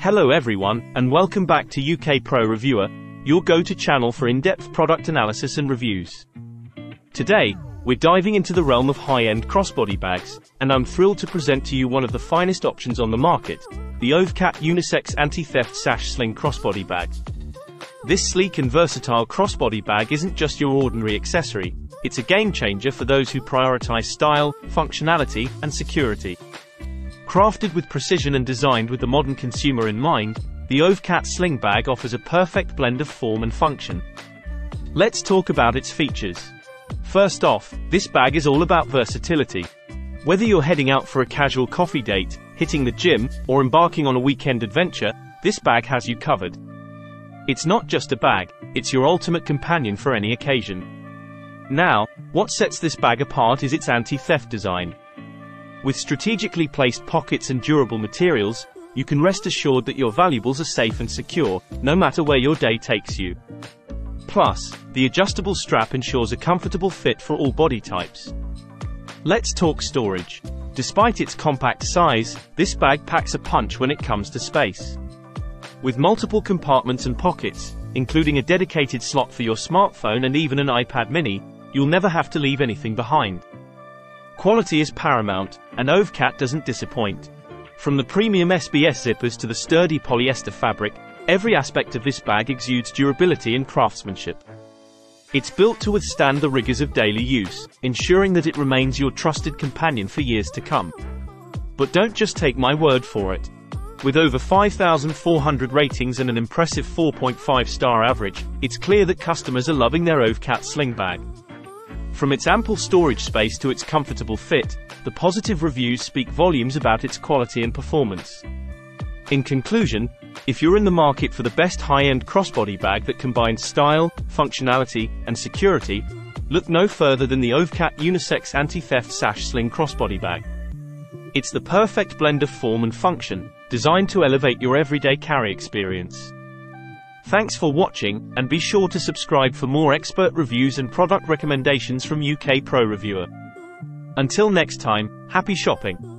Hello everyone, and welcome back to UK Pro Reviewer, your go-to channel for in-depth product analysis and reviews. Today, we're diving into the realm of high-end crossbody bags, and I'm thrilled to present to you one of the finest options on the market, the Ovecat Unisex Anti-Theft Sash Sling Crossbody Bag. This sleek and versatile crossbody bag isn't just your ordinary accessory, it's a game-changer for those who prioritize style, functionality, and security. Crafted with precision and designed with the modern consumer in mind, the Ovecat Sling Bag offers a perfect blend of form and function. Let's talk about its features. First off, this bag is all about versatility. Whether you're heading out for a casual coffee date, hitting the gym, or embarking on a weekend adventure, this bag has you covered. It's not just a bag, it's your ultimate companion for any occasion. Now, what sets this bag apart is its anti-theft design. With strategically placed pockets and durable materials, you can rest assured that your valuables are safe and secure, no matter where your day takes you. Plus, the adjustable strap ensures a comfortable fit for all body types. Let's talk storage. Despite its compact size, this bag packs a punch when it comes to space. With multiple compartments and pockets, including a dedicated slot for your smartphone and even an iPad mini, you'll never have to leave anything behind. Quality is paramount, and Ovecat doesn't disappoint. From the premium SBS zippers to the sturdy polyester fabric, every aspect of this bag exudes durability and craftsmanship. It's built to withstand the rigors of daily use, ensuring that it remains your trusted companion for years to come. But don't just take my word for it. With over 5,400 ratings and an impressive 4.5-star average, it's clear that customers are loving their Ovecat Sling Bag. From its ample storage space to its comfortable fit, the positive reviews speak volumes about its quality and performance. In conclusion, if you're in the market for the best high-end crossbody bag that combines style, functionality, and security, look no further than the Ovecat Unisex Anti-Theft Sash Sling Crossbody Bag. It's the perfect blend of form and function, designed to elevate your everyday carry experience. Thanks for watching, and be sure to subscribe for more expert reviews and product recommendations from UK Pro Reviewer. Until next time, happy shopping!